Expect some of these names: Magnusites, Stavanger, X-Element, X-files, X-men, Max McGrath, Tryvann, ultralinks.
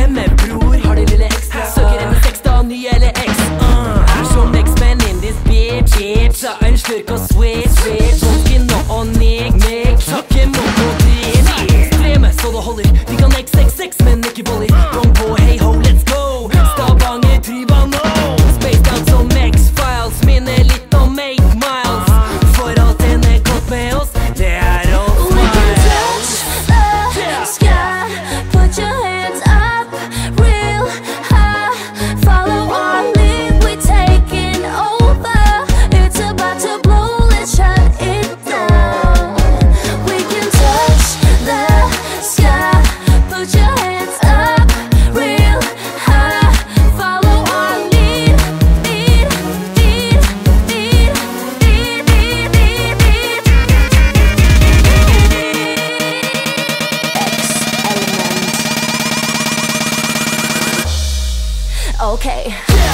stemmebror har de lille ekstra. Søker en sex da, ny eller X. Som X-men in this bitch. Så en slurk og switch. Volken og nik. Takke mot og din. Streme så det holder. De kan XXX, men ikke voller. Wrong på, hey ho, let's go. Stavanger, Tryvann, no. Spaced out som X-files. Minner litt om 8 Miles. For alt en godt med oss, det all smiles. We can touch the sky. Put your hands up real high. Follow our lead, we're taking over. It's about to blow, let's shut it down. We can touch the sky. Put your hands up real high. Follow our lead. X-element. Okay.